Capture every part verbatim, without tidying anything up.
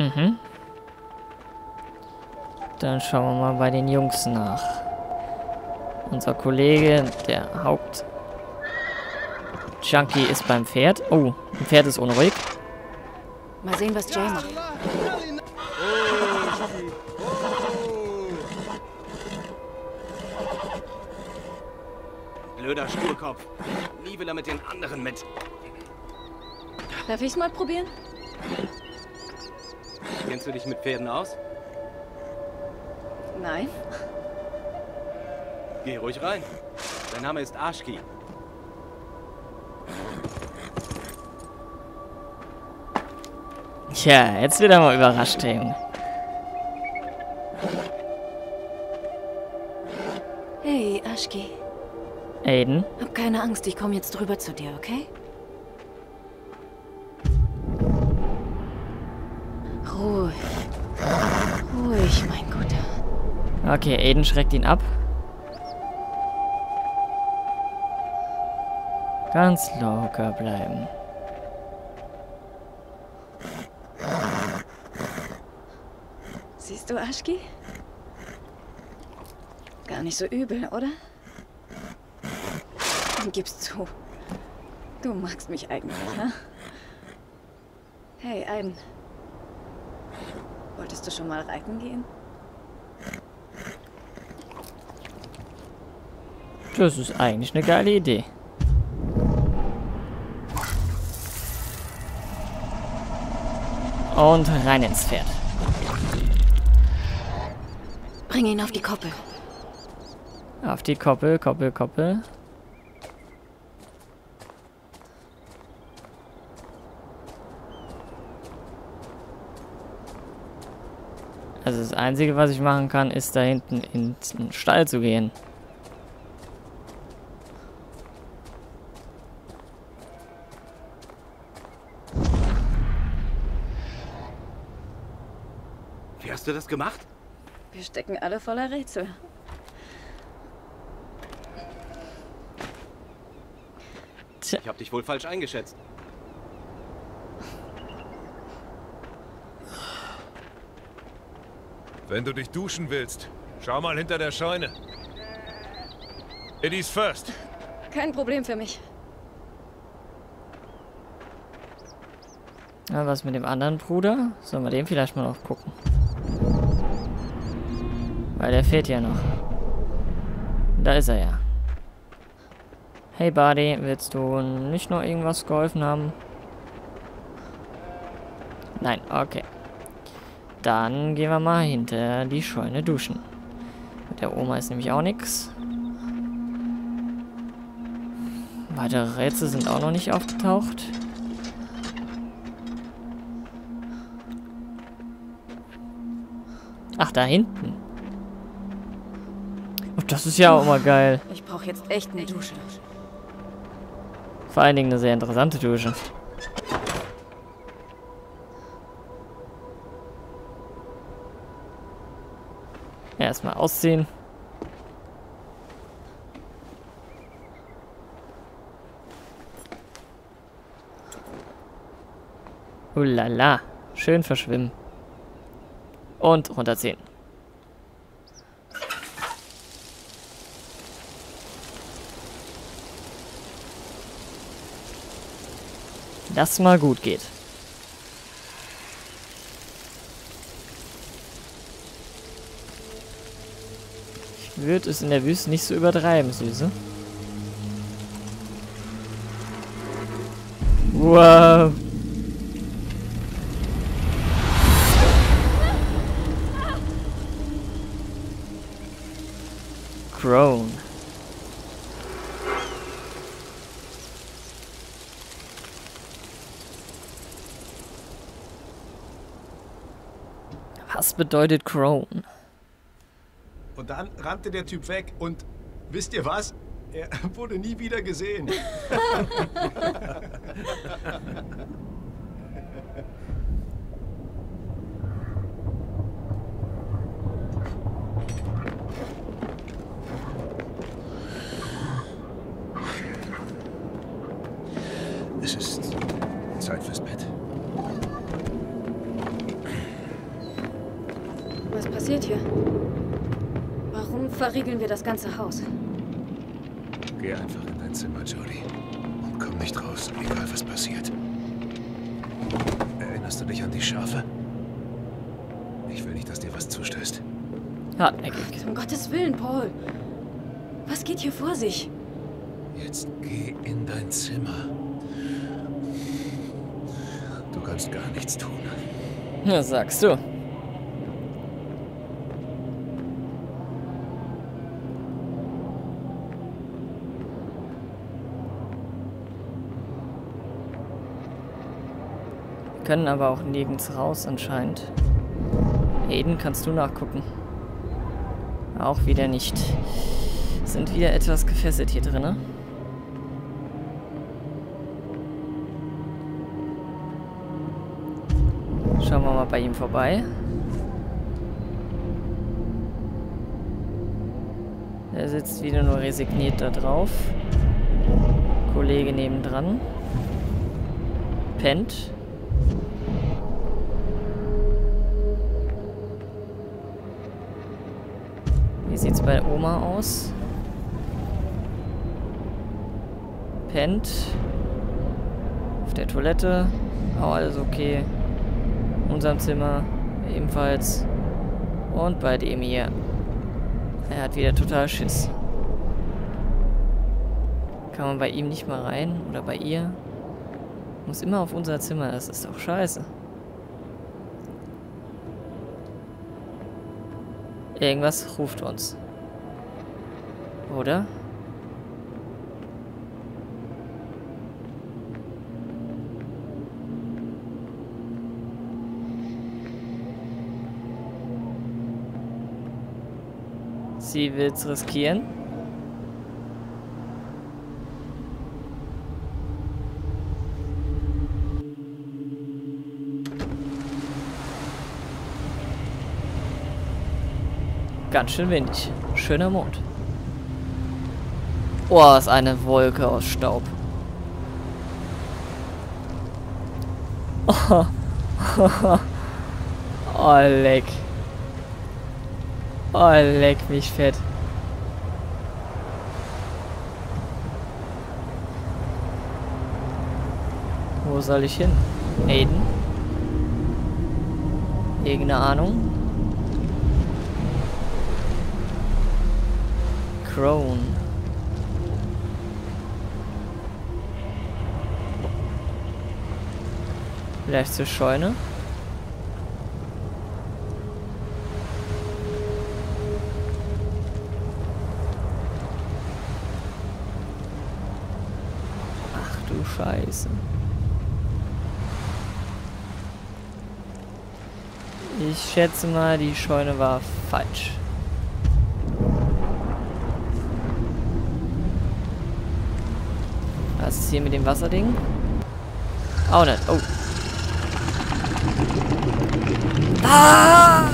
Mhm. Dann schauen wir mal bei den Jungs nach. Unser Kollege, der Haupt-Junkie, ist beim Pferd. Oh, ein Pferd ist unruhig. Mal sehen, was Jay macht. Blöder Sturkopf. Nie will er mit den anderen mit. Darf ich's mal probieren? Kennst du dich mit Pferden aus? Nein. Geh ruhig rein. Dein Name ist Ashki. Tja, jetzt wieder mal überrascht hängen. Hey, Ashki. Aiden. Hab keine Angst, ich komme jetzt drüber zu dir, okay? Ruhig. Ruhig, mein Guter. Okay, Aiden schreckt ihn ab. Ganz locker bleiben. Siehst du, Ashki? Gar nicht so übel, oder? Und gib's zu. Du magst mich eigentlich, ne? Hey, Aiden. Wolltest du schon mal reiten gehen? Das ist eigentlich eine geile Idee. Und rein ins Pferd. Bring ihn auf die Koppel. Auf die Koppel, Koppel, Koppel. Also das Einzige, was ich machen kann, ist da hinten in den Stall zu gehen. Wie hast du das gemacht? Wir stecken alle voller Rätsel. Ich habe dich wohl falsch eingeschätzt. Wenn du dich duschen willst, schau mal hinter der Scheune. Ladies first. Kein Problem für mich. Na, was mit dem anderen Bruder? Sollen wir dem vielleicht mal noch gucken? Weil der fehlt ja noch. Da ist er ja. Hey Buddy, willst du nicht noch irgendwas geholfen haben? Nein, okay. Dann gehen wir mal hinter die Scheune duschen. Mit der Oma ist nämlich auch nichts. Weitere Rätsel sind auch noch nicht aufgetaucht. Ach, da hinten. Das ist ja auch immer geil. Ich brauche jetzt echt eine Dusche. Vor allen Dingen eine sehr interessante Dusche. Erstmal ausziehen. Ulala. Schön verschwimmen. Und runterziehen. Das mal gut geht. Ich würde es in der Wüste nicht so übertreiben, Süße. Wow. Grown. Was bedeutet Grown? Und dann rannte der Typ weg und wisst ihr was? Er wurde nie wieder gesehen. Es ist Zeit fürs Bett. Was passiert hier? Warum verriegeln wir das ganze Haus? Geh einfach in dein Zimmer, Jodie. Und komm nicht raus, egal was passiert. Erinnerst du dich an die Schafe? Ich will nicht, dass dir was zustößt. Hartnäckig. Ach, um Gottes Willen, Paul. Was geht hier vor sich? Jetzt geh in dein Zimmer. Du kannst gar nichts tun. Ja, sagst du. Wir können aber auch nirgends raus anscheinend. Aiden, kannst du nachgucken? Auch wieder nicht. Sind wieder etwas gefesselt hier drin, ne? Schauen wir mal bei ihm vorbei. Er sitzt wieder nur resigniert da drauf. Kollege nebendran. Pennt. Wie sieht's bei Oma aus? Pennt. Auf der Toilette. Auch alles okay. In unserem Zimmer ebenfalls. Und bei dem hier. Er hat wieder total Schiss. Kann man bei ihm nicht mal rein? Oder bei ihr? Muss immer auf unser Zimmer. Das ist doch scheiße. Irgendwas ruft uns. Oder? Sie will's riskieren. Ganz schön windig. Schöner Mond. Oh, ist eine Wolke aus Staub. Oh, oh leck. Oh, leck mich fett. Wo soll ich hin? Aiden? Irgendeine Ahnung? Crown. Vielleicht zur Scheune? Ach du Scheiße. Ich schätze mal, die Scheune war falsch. Was ist hier mit dem Wasserding? Auch nicht. Oh. Ah!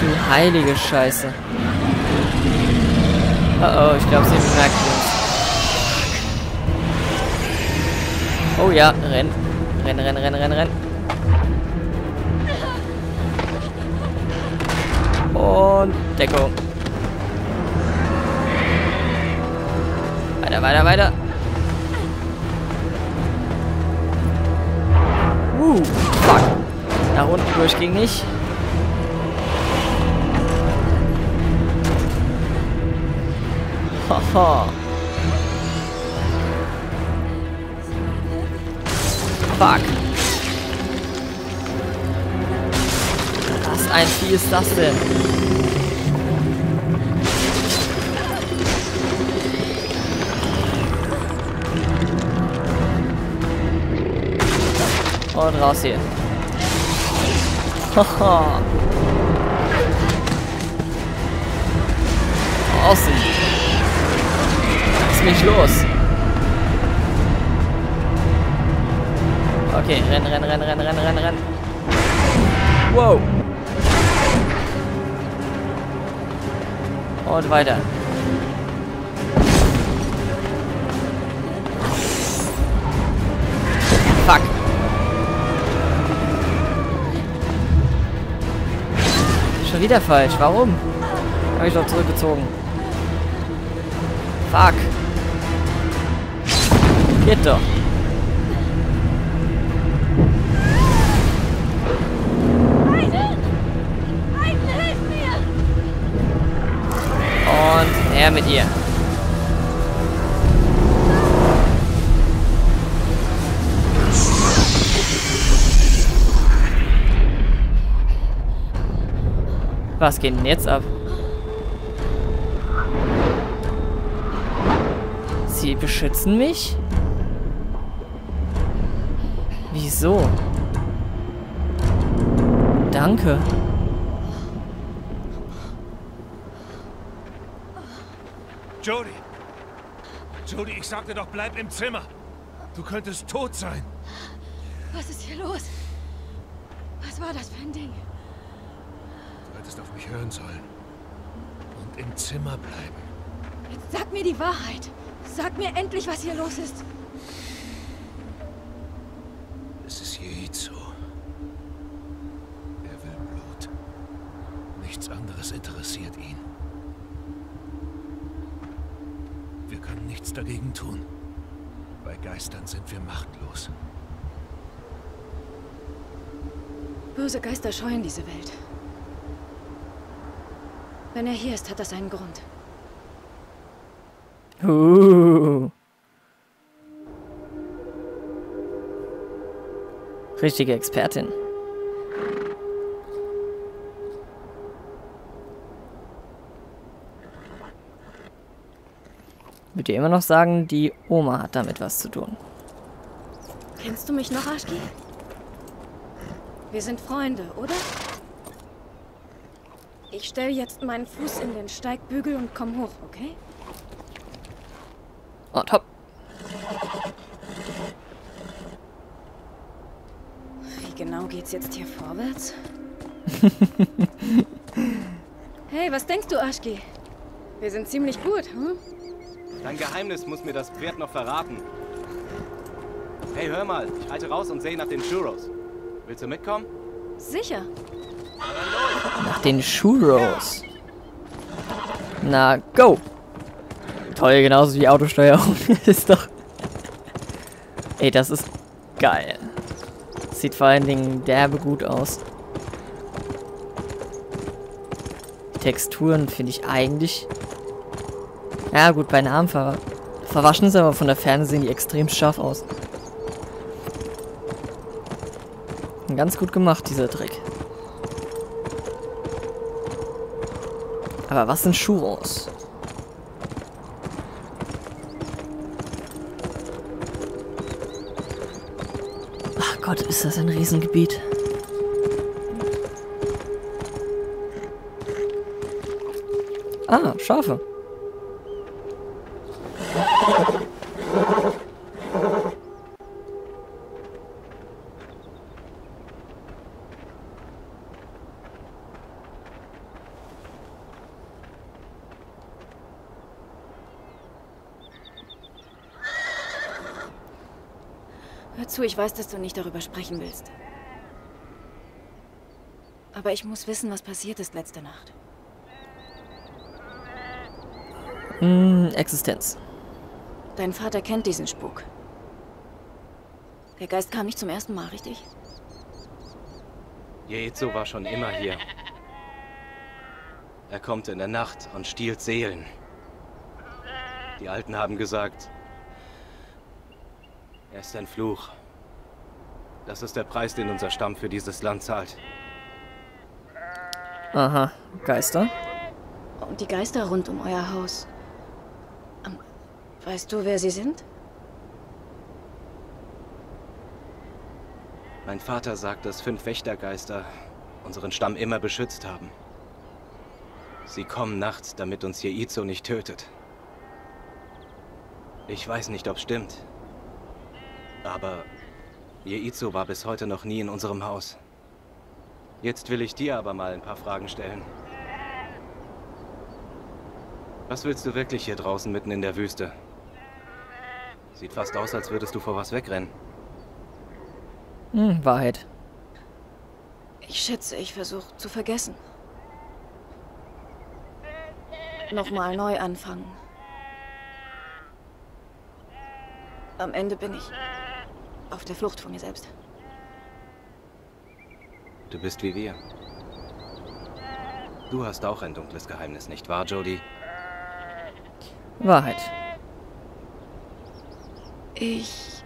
Du heilige Scheiße. Oh oh, ich glaube, sie bemerkt uns. Oh ja, renn. Renn, renn, renn, renn, renn. Und Deckung. Weiter, weiter, weiter. Uh, fuck. Nach unten durch ging nicht. Haha. Fuck. Was ein Vieh ist das denn? Und raus hier. Haha. Außen. Nicht los. Okay, renn, renn, renn, renn, renn, renn, renn. Wow. Und weiter. Fuck. Schon wieder falsch. Warum? Habe ich doch zurückgezogen. Fuck. Geht doch. Und her mit ihr. Was geht denn jetzt ab? Sie beschützen mich? Wieso? Danke. Jodie! Jodie, ich sagte doch, bleib im Zimmer! Du könntest tot sein! Was ist hier los? Was war das für ein Ding? Du hättest auf mich hören sollen. Und im Zimmer bleiben. Jetzt sag mir die Wahrheit! Sag mir endlich, was hier los ist! Es ist Jay-Izo. Er will Blut. Nichts anderes interessiert ihn. Wir können nichts dagegen tun. Bei Geistern sind wir machtlos. Böse Geister scheuen diese Welt. Wenn er hier ist, hat das einen Grund. Uh. Richtige Expertin. Würd ihr immer noch sagen, die Oma hat damit was zu tun. Kennst du mich noch, Ashki? Wir sind Freunde, oder? Ich stelle jetzt meinen Fuß in den Steigbügel und komm hoch, okay? Und hopp. Wie genau geht's jetzt hier vorwärts? Hey, was denkst du, Ashki? Wir sind ziemlich gut, hm? Dein Geheimnis muss mir das Pferd noch verraten. Hey, hör mal. Ich reite raus und sehe nach den Shuros. Willst du mitkommen? Sicher. Nach den Shuros. Na, go. Toll, genauso wie Autosteuerung. Ist doch... Ey, das ist geil. Sieht vor allen Dingen derbe gut aus. Die Texturen finde ich eigentlich... Ja gut, bei Namen ver verwaschen sie, aber von der Ferne sehen die extrem scharf aus. Ganz gut gemacht, dieser Trick. Aber was sind Shuros? Ach Gott, ist das ein Riesengebiet. Ah, Schafe. Hör zu, ich weiß, dass du nicht darüber sprechen willst. Aber ich muss wissen, was passiert ist letzte Nacht. Mm, Existenz. Dein Vater kennt diesen Spuk. Der Geist kam nicht zum ersten Mal, richtig? Jay-Izo war schon immer hier. Er kommt in der Nacht und stiehlt Seelen. Die Alten haben gesagt, er ist ein Fluch. Das ist der Preis, den unser Stamm für dieses Land zahlt. Aha, Geister? Und die Geister rund um euer Haus. Weißt du, wer sie sind? Mein Vater sagt, dass fünf Wächtergeister unseren Stamm immer beschützt haben. Sie kommen nachts, damit uns Jay-Izo nicht tötet. Ich weiß nicht, ob es stimmt. Aber Jay-Izo war bis heute noch nie in unserem Haus. Jetzt will ich dir aber mal ein paar Fragen stellen. Was willst du wirklich hier draußen mitten in der Wüste? Sieht fast aus, als würdest du vor was wegrennen. Hm, Wahrheit. Ich schätze, ich versuche zu vergessen. Nochmal neu anfangen. Am Ende bin ich auf der Flucht von mir selbst. Du bist wie wir. Du hast auch ein dunkles Geheimnis, nicht wahr, Jodie? Wahrheit. Ich...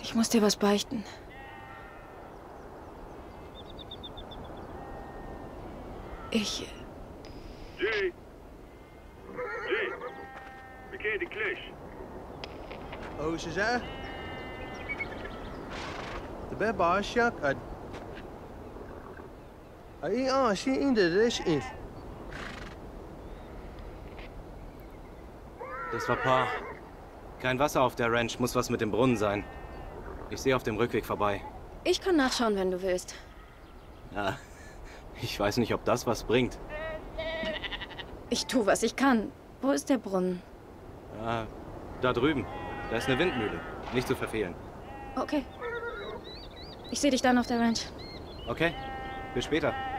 Ich muss dir was beichten. Ich... Jay! Jay! Wir gehen die Klisch. Oh, ist er? Der Beba ist ja... Das war Paul. Kein Wasser auf der Ranch, muss was mit dem Brunnen sein. Ich sehe auf dem Rückweg vorbei. Ich kann nachschauen, wenn du willst. Ja, ich weiß nicht, ob das was bringt. Ich tue, was ich kann. Wo ist der Brunnen? Ah, da drüben. Da ist eine Windmühle. Nicht zu verfehlen. Okay. Ich sehe dich dann auf der Ranch. Okay. Bis später.